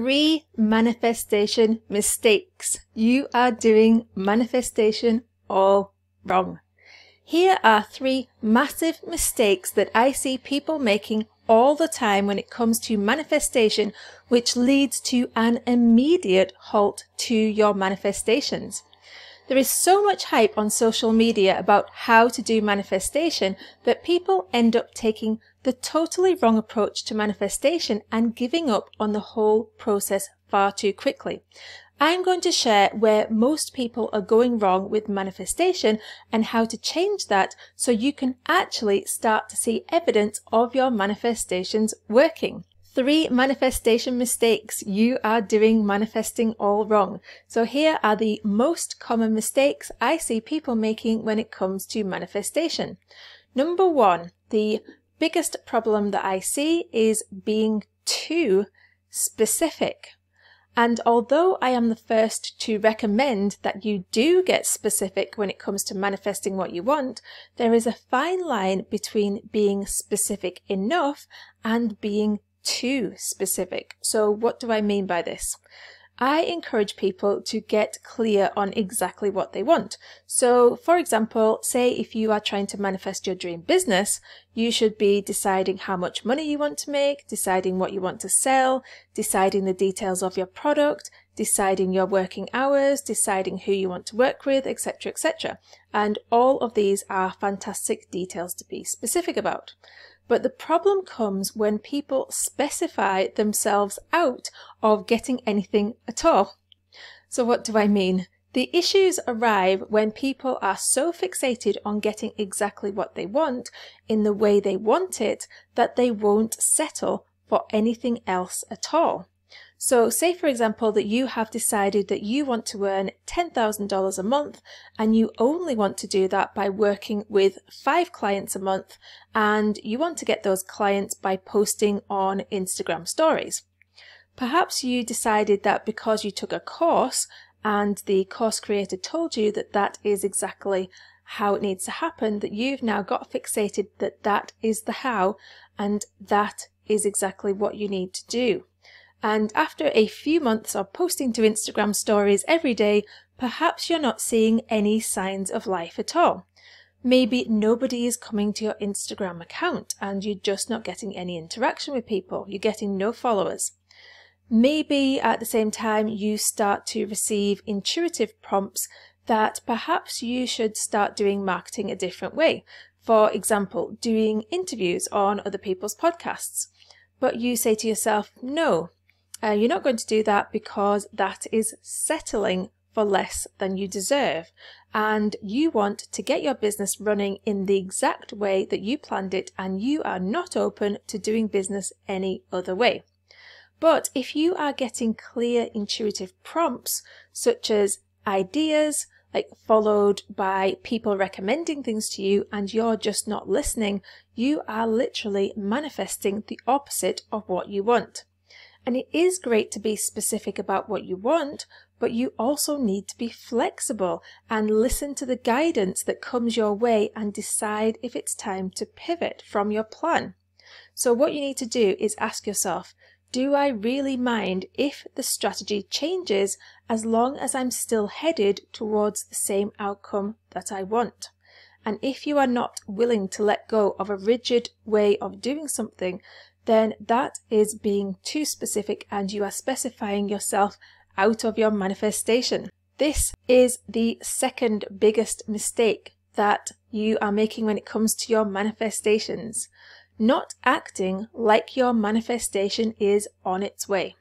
3 manifestation mistakes. You are doing manifestation all wrong. Here are 3 massive mistakes that I see people making all the time when it comes to manifestation, which leads to an immediate halt to your manifestations. There is so much hype on social media about how to do manifestation that people end up taking the totally wrong approach to manifestation and giving up on the whole process far too quickly. I'm going to share where most people are going wrong with manifestation and how to change that so you can actually start to see evidence of your manifestations working. 3 manifestation mistakes. You are doing manifesting all wrong. So here are the most common mistakes I see people making when it comes to manifestation. Number 1, the biggest problem that I see is being too specific. And although I am the first to recommend that you do get specific when it comes to manifesting what you want, there is a fine line between being specific enough and being too specific. So what do I mean by this? I encourage people to get clear on exactly what they want. So, for example, say if you are trying to manifest your dream business, you should be deciding how much money you want to make, deciding what you want to sell, deciding the details of your product, deciding your working hours, deciding who you want to work with, etc., etc. And all of these are fantastic details to be specific about. But the problem comes when people specify themselves out of getting anything at all. So what do I mean? The issues arrive when people are so fixated on getting exactly what they want in the way they want it that they won't settle for anything else at all. So say, for example, that you have decided that you want to earn $10,000 a month and you only want to do that by working with 5 clients a month, and you want to get those clients by posting on Instagram stories. Perhaps you decided that because you took a course and the course creator told you that that is exactly how it needs to happen, that you've now got fixated that that is the how and that is exactly what you need to do. And after a few months of posting to Instagram stories every day, perhaps you're not seeing any signs of life at all. Maybe nobody is coming to your Instagram account and you're just not getting any interaction with people. You're getting no followers. Maybe at the same time you start to receive intuitive prompts that perhaps you should start doing marketing a different way. For example, doing interviews on other people's podcasts. But you say to yourself, no. You're not going to do that because that is settling for less than you deserve, and you want to get your business running in the exact way that you planned it, and you are not open to doing business any other way. But if you are getting clear intuitive prompts such as ideas, like followed by people recommending things to you, and you're just not listening, you are literally manifesting the opposite of what you want. And it is great to be specific about what you want, but you also need to be flexible and listen to the guidance that comes your way and decide if it's time to pivot from your plan. So what you need to do is ask yourself, do I really mind if the strategy changes as long as I'm still headed towards the same outcome that I want? And if you are not willing to let go of a rigid way of doing something, then that is being too specific and you are specifying yourself out of your manifestation. This is the second biggest mistake that you are making when it comes to your manifestations. Not acting like your manifestation is on its way.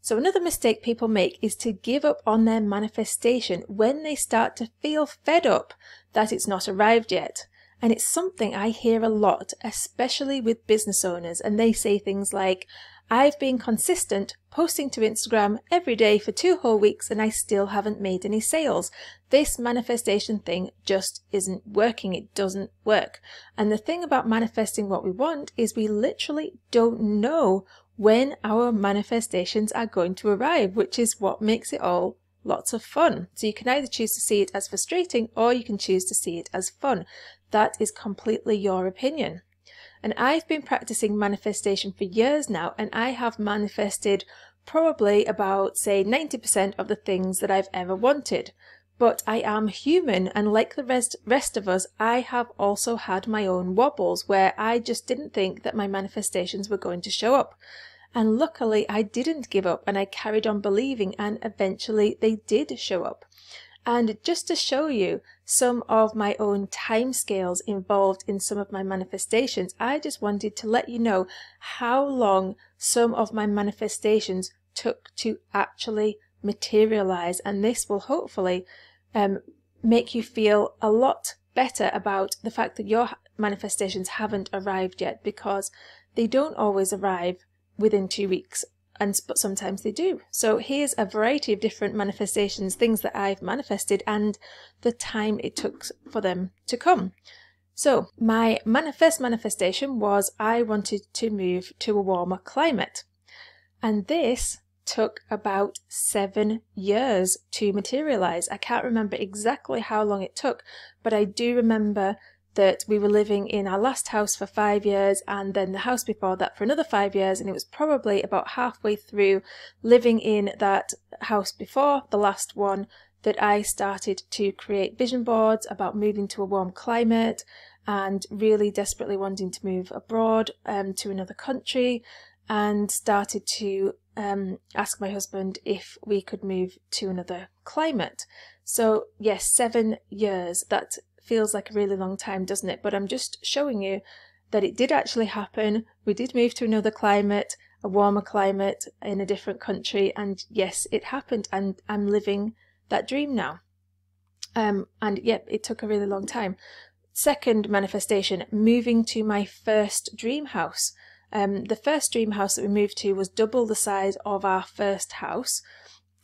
So another mistake people make is to give up on their manifestation when they start to feel fed up that it's not arrived yet. And it's something I hear a lot, especially with business owners, and they say things like, I've been consistent posting to Instagram every day for 2 whole weeks and I still haven't made any sales. This manifestation thing just isn't working. It doesn't work. And the thing about manifesting what we want is we literally don't know when our manifestations are going to arrive, which is what makes it all lots of fun. So you can either choose to see it as frustrating or you can choose to see it as fun. That is completely your opinion. And I've been practicing manifestation for years now, and I have manifested probably about, say, 90% of the things that I've ever wanted. But I am human, and like the rest of us, I have also had my own wobbles where I just didn't think that my manifestations were going to show up. And luckily, I didn't give up, and I carried on believing, and eventually they did show up. And just to show you some of my own timescales involved in some of my manifestations, I just wanted to let you know how long some of my manifestations took to actually materialize. And this will hopefully make you feel a lot better about the fact that your manifestations haven't arrived yet, because they don't always arrive within 2 weeks. But sometimes they do. So here's a variety of different manifestations, things that I've manifested and the time it took for them to come. So my manifestation was I wanted to move to a warmer climate. And this took about 7 years to materialize. I can't remember exactly how long it took, but I do remember that we were living in our last house for 5 years, and then the house before that for another 5 years, and it was probably about halfway through living in that house before the last one that I started to create vision boards about moving to a warm climate and really desperately wanting to move abroad to another country, and started to ask my husband if we could move to another climate. So yes, 7 years. That feels like a really long time, doesn't it? But I'm just showing you that it did actually happen. We did move to another climate, a warmer climate in a different country, and yes, it happened, and I'm living that dream now. And yep, it took a really long time. Second manifestation, moving to my first dream house. The first dream house that we moved to was double the size of our first house.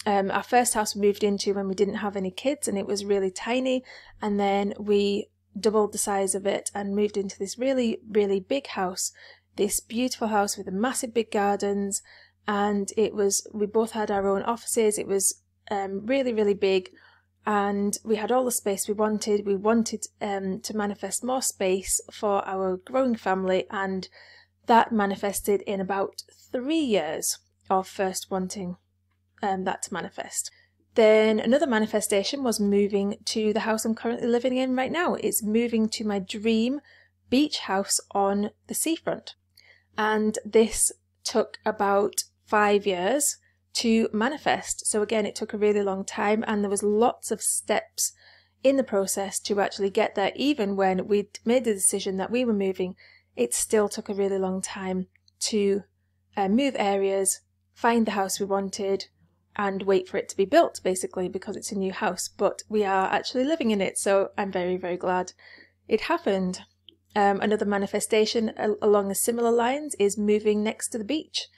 Our first house we moved into when we didn't have any kids, and it was really tiny, and then we doubled the size of it and moved into this really, really big house, this beautiful house with a massive big gardens, and it was, we both had our own offices. It was really, really big, and we had all the space we wanted. We wanted to manifest more space for our growing family, and that manifested in about 3 years of first wanting that to manifest. Then another manifestation was moving to the house I'm currently living in right now. It's moving to my dream beach house on the seafront, and this took about 5 years to manifest. So again, it took a really long time, and there was lots of steps in the process to actually get there. Even when we'd made the decision that we were moving, it still took a really long time to move areas, find the house we wanted, and wait for it to be built, basically, because it's a new house, but we are actually living in it, so I'm very, very glad it happened. Another manifestation along the similar lines is moving next to the beach,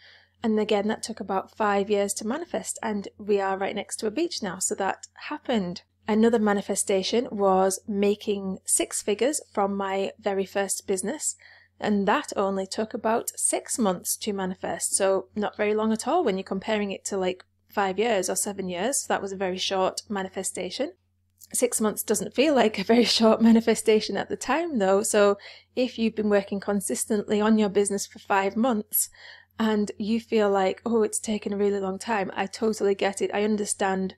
and again that took about 5 years to manifest, and we are right next to a beach now, so that happened. Another manifestation was making six figures from my very first business, and that only took about 6 months to manifest, so not very long at all when you're comparing it to like 5 years or 7 years. So that was a very short manifestation. 6 months doesn't feel like a very short manifestation at the time though, so if you've been working consistently on your business for 5 months and you feel like, oh, it's taken a really long time, I totally get it. I understand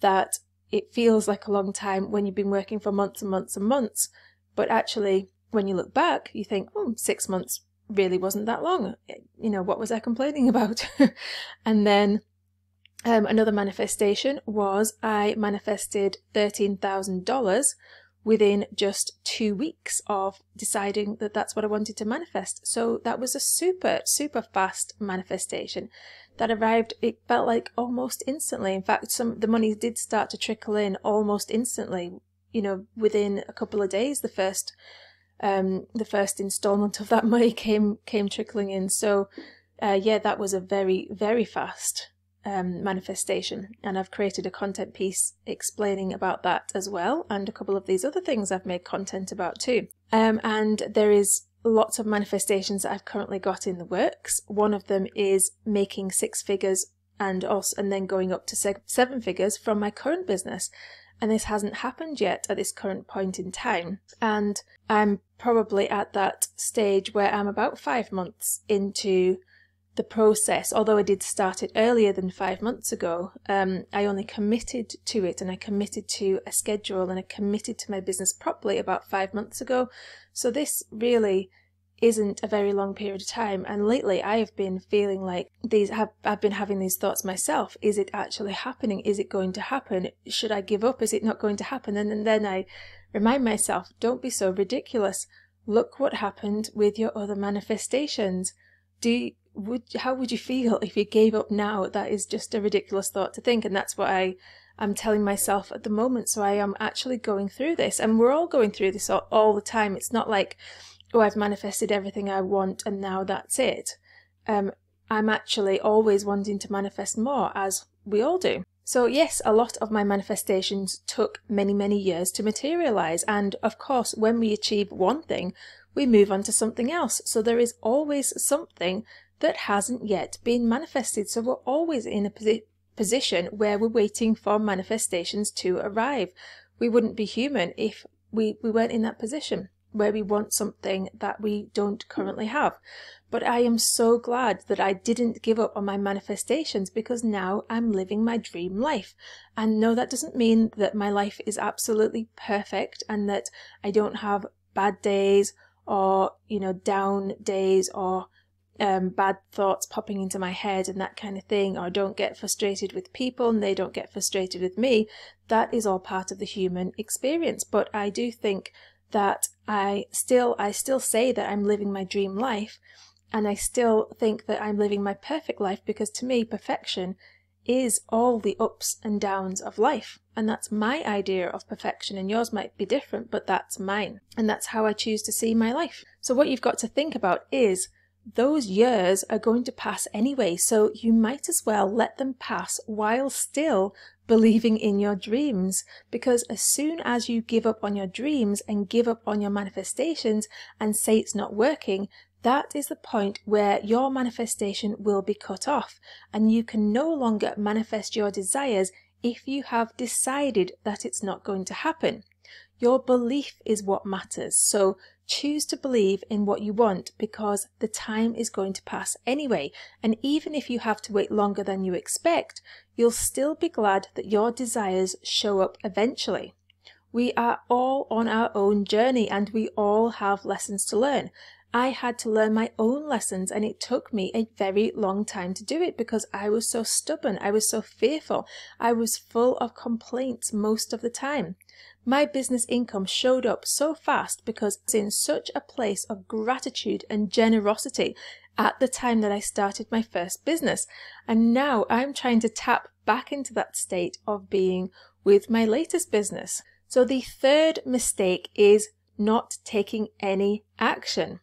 that it feels like a long time when you've been working for months and months and months, but actually when you look back you think, oh, 6 months really wasn't that long, you know, what was I complaining about? And then another manifestation was I manifested $13,000 within just 2 weeks of deciding that that's what I wanted to manifest. So that was a super, super fast manifestation that arrived, it felt like almost instantly. In fact, some of the money did start to trickle in almost instantly, you know, within a couple of days. The first installment of that money came trickling in. So yeah, that was a very, very fast manifestation, and I've created a content piece explaining about that as well, and a couple of these other things I've made content about too. And there is lots of manifestations that I've currently got in the works. One of them is making six figures and then going up to seven figures from my current business, and this hasn't happened yet at this current point in time, and I'm probably at that stage where I'm about 5 months into the process, although I did start it earlier than 5 months ago, I only committed to it, and I committed to a schedule, and I committed to my business properly about 5 months ago. So this really isn't a very long period of time. And lately I have been feeling like I've been having these thoughts myself. Is it actually happening? Is it going to happen? Should I give up? Is it not going to happen? And then I remind myself, don't be so ridiculous. Look what happened with your other manifestations. How would you feel if you gave up now? That is just a ridiculous thought to think, and that's what I'm telling myself at the moment. So I am actually going through this, and we're all going through this all the time. It's not like, oh, I've manifested everything I want and now that's it. I'm actually always wanting to manifest more, as we all do. So yes, a lot of my manifestations took many, many years to materialize, and of course when we achieve one thing, we move on to something else. So there is always something that hasn't yet been manifested. So we're always in a position where we're waiting for manifestations to arrive. We wouldn't be human if we weren't in that position where we want something that we don't currently have. But I am so glad that I didn't give up on my manifestations, because now I'm living my dream life. And no, that doesn't mean that my life is absolutely perfect and that I don't have bad days or, you know, down days or bad thoughts popping into my head and that kind of thing, or don't get frustrated with people and they don't get frustrated with me. That is all part of the human experience. But I do think that I still say that I'm living my dream life, and I still think that I'm living my perfect life, because to me perfection is all the ups and downs of life, and that's my idea of perfection, and yours might be different, but that's mine, and that's how I choose to see my life. So what you've got to think about is, those years are going to pass anyway, so you might as well let them pass while still believing in your dreams, because as soon as you give up on your dreams and give up on your manifestations and say it's not working, that is the point where your manifestation will be cut off, and you can no longer manifest your desires if you have decided that it's not going to happen. Your belief is what matters, so choose to believe in what you want, because the time is going to pass anyway, and even if you have to wait longer than you expect, you'll still be glad that your desires show up eventually. We are all on our own journey, and we all have lessons to learn. I had to learn my own lessons, and it took me a very long time to do it, because I was so stubborn, I was so fearful, I was full of complaints most of the time. My business income showed up so fast because it's in such a place of gratitude and generosity at the time that I started my first business, and now I'm trying to tap back into that state of being with my latest business. So the third mistake is not taking any action.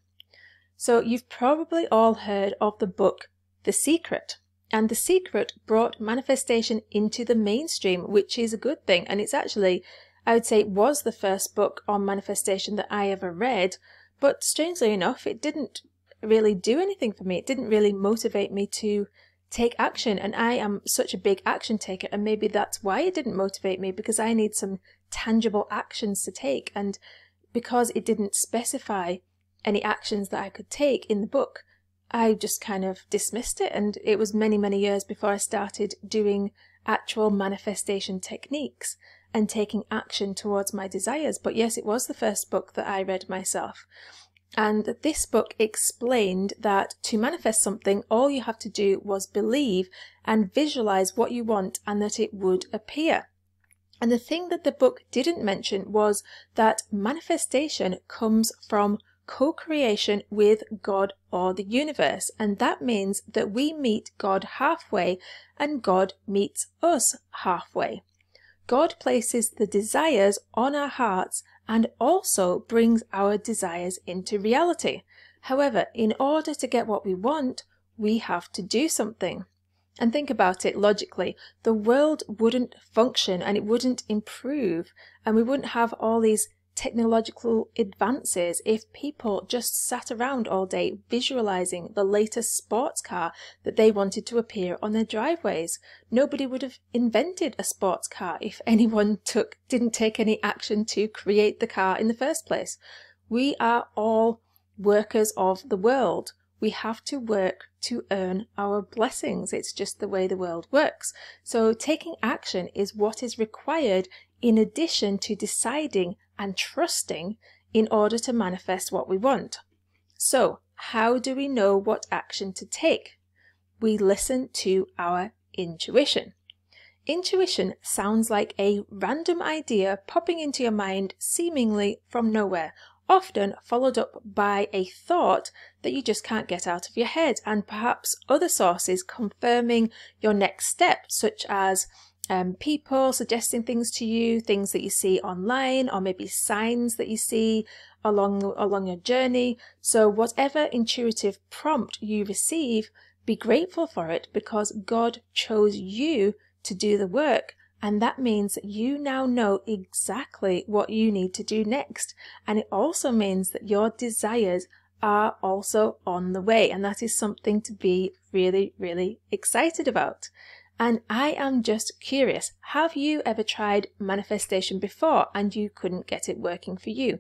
So you've probably all heard of the book The Secret, and The Secret brought manifestation into the mainstream, which is a good thing, and it's actually, I would say, it was the first book on manifestation that I ever read, but strangely enough it didn't really do anything for me. It didn't really motivate me to take action, and I am such a big action taker, and maybe that's why it didn't motivate me, because I need some tangible actions to take, and because it didn't specify any actions that I could take in the book, I just kind of dismissed it, and it was many, many years before I started doing actual manifestation techniques and taking action towards my desires. But yes, it was the first book that I read myself, and this book explained that to manifest something, all you have to do was believe and visualize what you want, and that it would appear. And the thing that the book didn't mention was that manifestation comes from co-creation with God or the universe, and that means that we meet God halfway and God meets us halfway. God places the desires on our hearts and also brings our desires into reality. However, in order to get what we want, we have to do something. And think about it logically, the world wouldn't function and it wouldn't improve, and we wouldn't have all these technological advances if people just sat around all day visualizing the latest sports car that they wanted to appear on their driveways. Nobody would have invented a sports car if anyone didn't take any action to create the car in the first place. We are all workers of the world. We have to work to earn our blessings. It's just the way the world works. So taking action is what is required in addition to deciding and trusting in order to manifest what we want. So how do we know what action to take? We listen to our intuition. Intuition sounds like a random idea popping into your mind seemingly from nowhere, often followed up by a thought that you just can't get out of your head, and perhaps other sources confirming your next step, such as people suggesting things to you, things that you see online, or maybe signs that you see along your journey. So whatever intuitive prompt you receive, be grateful for it, because God chose you to do the work, and that means that you now know exactly what you need to do next. And it also means that your desires are also on the way, and that is something to be really, really excited about. And I am just curious, have you ever tried manifestation before and you couldn't get it working for you?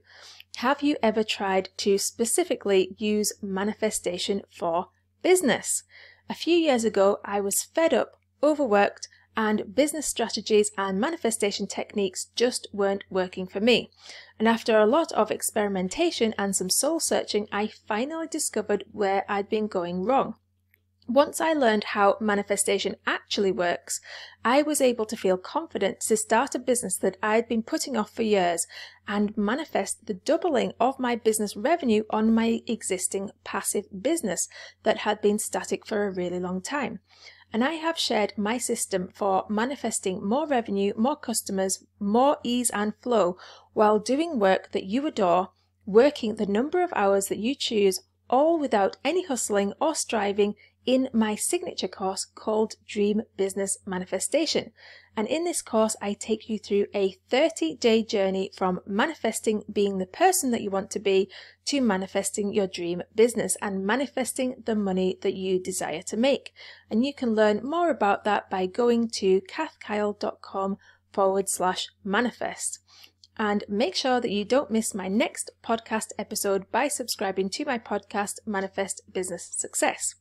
Have you ever tried to specifically use manifestation for business? A few years ago, I was fed up, overworked, and business strategies and manifestation techniques just weren't working for me. And after a lot of experimentation and some soul searching, I finally discovered where I'd been going wrong. Once I learned how manifestation actually works, I was able to feel confident to start a business that I'd been putting off for years and manifest the doubling of my business revenue on my existing passive business that had been static for a really long time. And I have shared my system for manifesting more revenue, more customers, more ease and flow while doing work that you adore, working the number of hours that you choose, all without any hustling or striving, in my signature course called Dream Business Manifestation. And in this course, I take you through a 30-day journey from manifesting being the person that you want to be to manifesting your dream business and manifesting the money that you desire to make. And you can learn more about that by going to kathkyle.com/manifest. And make sure that you don't miss my next podcast episode by subscribing to my podcast, Manifest Business Success.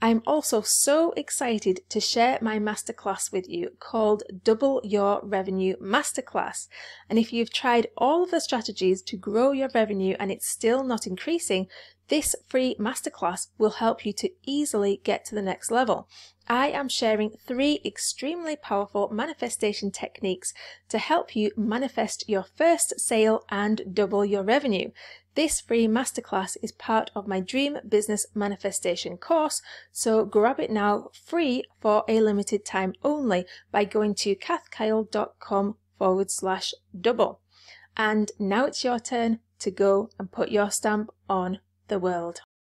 I'm also so excited to share my masterclass with you called Double Your Revenue Masterclass. And if you've tried all of the strategies to grow your revenue and it's still not increasing, this free masterclass will help you to easily get to the next level. I am sharing 3 extremely powerful manifestation techniques to help you manifest your first sale and double your revenue. This free masterclass is part of my Dream Business Manifestation course, so grab it now free for a limited time only by going to kathkyle.com/double. And now it's your turn to go and put your stamp on the world.